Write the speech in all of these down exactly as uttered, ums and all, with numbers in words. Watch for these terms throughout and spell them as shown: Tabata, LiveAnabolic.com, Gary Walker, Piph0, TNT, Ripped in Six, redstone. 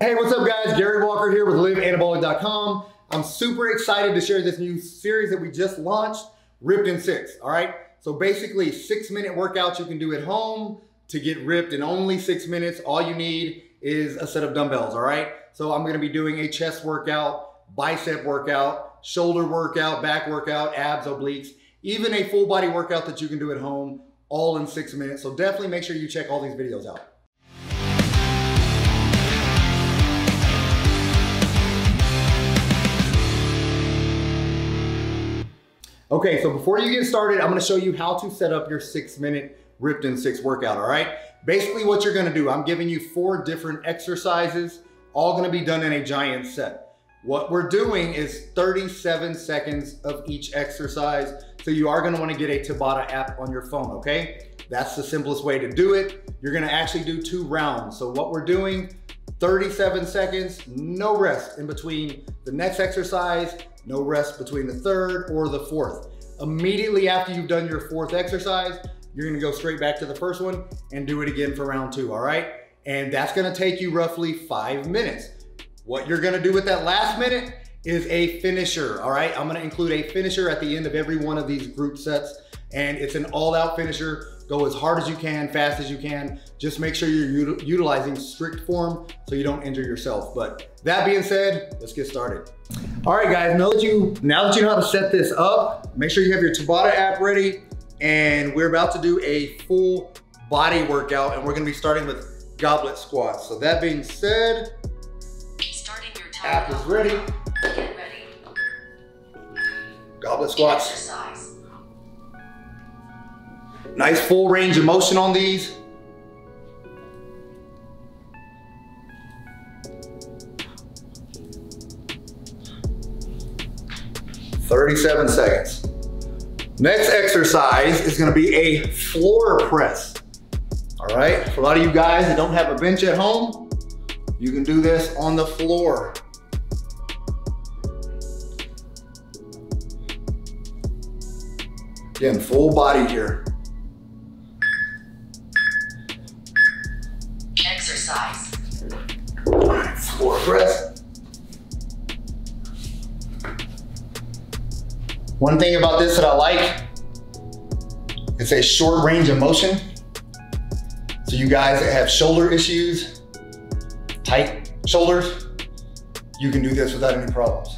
Hey, what's up guys? Gary Walker here with Live Anabolic dot com. I'm super excited to share this new series that we just launched, Ripped in Six, all right? So basically six minute workouts you can do at home to get ripped in only six minutes. All you need is a set of dumbbells, all right? So I'm gonna be doing a chest workout, bicep workout, shoulder workout, back workout, abs, obliques, even a full body workout that you can do at home, all in six minutes. So definitely make sure you check all these videos out. Okay, so before you get started, I'm gonna show you how to set up your six minute Ripped in Six workout, all right? Basically what you're gonna do, I'm giving you four different exercises, all gonna be done in a giant set. What we're doing is thirty-seven seconds of each exercise, so you are gonna wanna get a Tabata app on your phone, okay? That's the simplest way to do it. You're gonna actually do two rounds. So what we're doing, thirty-seven seconds, no rest in between the next exercise, no rest between the third or the fourth. Immediately after you've done your fourth exercise, you're gonna go straight back to the first one and do it again for round two, all right? And that's gonna take you roughly five minutes. What you're gonna do with that last minute is a finisher, all right? I'm gonna include a finisher at the end of every one of these group sets, and it's an all-out finisher. Go as hard as you can, fast as you can. Just make sure you're util- utilizing strict form so you don't injure yourself. But that being said, let's get started. All right guys, now that you, now that you know how to set this up, make sure you have your Tabata app ready, and we're about to do a full body workout, and we're gonna be starting with goblet squats. So that being said, starting your time app is ready. Get ready. Goblet squats. Exercise. Nice full range of motion on these. thirty-seven seconds. Next exercise is gonna be a floor press. All right, for a lot of you guys that don't have a bench at home, you can do this on the floor. Again, full body here. Exercise. All right, floor press. One thing about this that I like, it's a short range of motion. So you guys that have shoulder issues, tight shoulders, you can do this without any problems.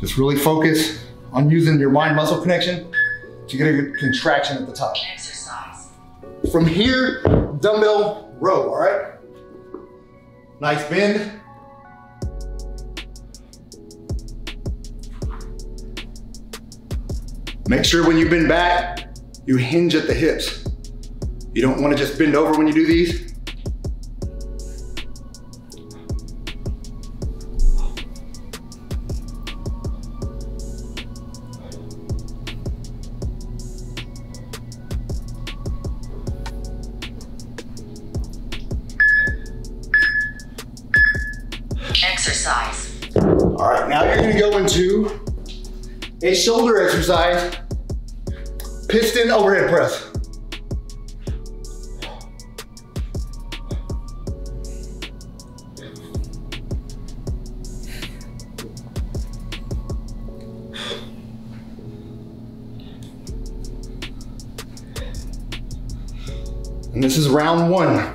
Just really focus on using your mind-muscle connection to get a good contraction at the top. Exercise. From here, dumbbell row, all right? Nice bend. Make sure when you bend back, you hinge at the hips. You don't want to just bend over when you do these. Exercise. All right, now you're gonna go into a shoulder exercise, piston overhead press. And this is round one.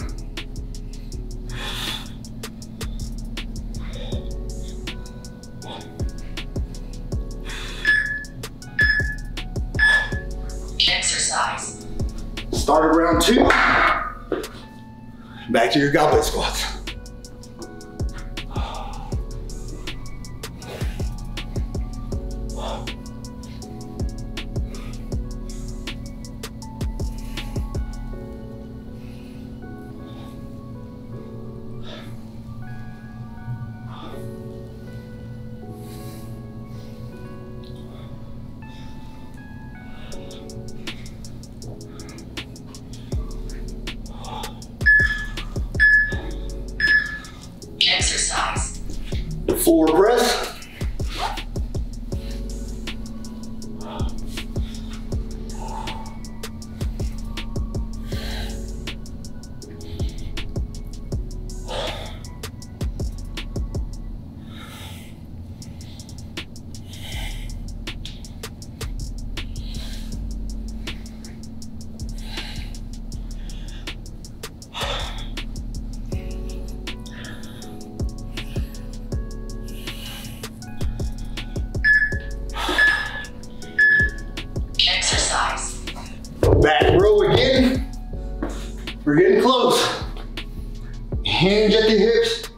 Started round two, back to your goblet squats. Exercise. Forward press. We're getting close. Hinge at the hips,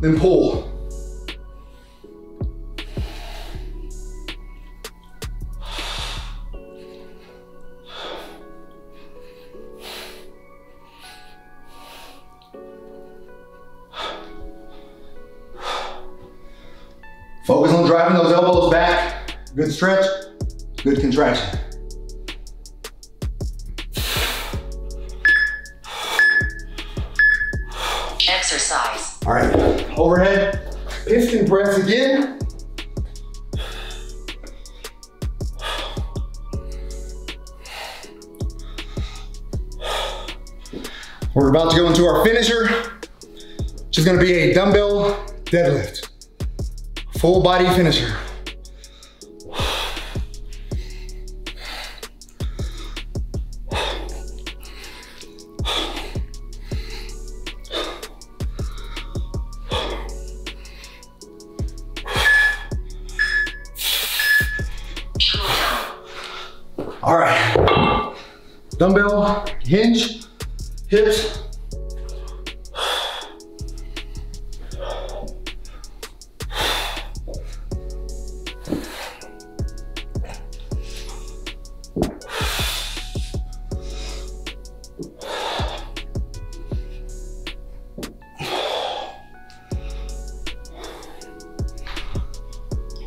then pull. Focus on driving those elbows back. Good stretch, good contraction. Exercise. All right, overhead, piston press again. We're about to go into our finisher, which is gonna be a dumbbell deadlift. Full body finisher. All right, dumbbell, hinge, hips.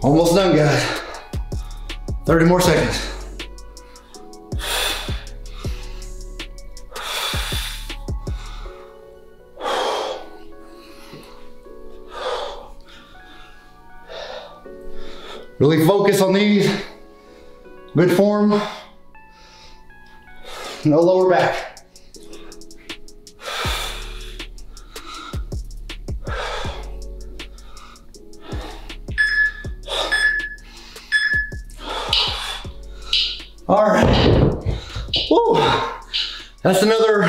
Almost done, guys. thirty more seconds. Really focus on these. Good form. No lower back. All right, woo. That's another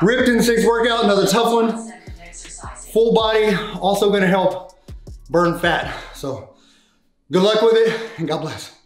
Ripped in Six workout, another tough one. Full body, also gonna help burn fat. So good luck with it and God bless.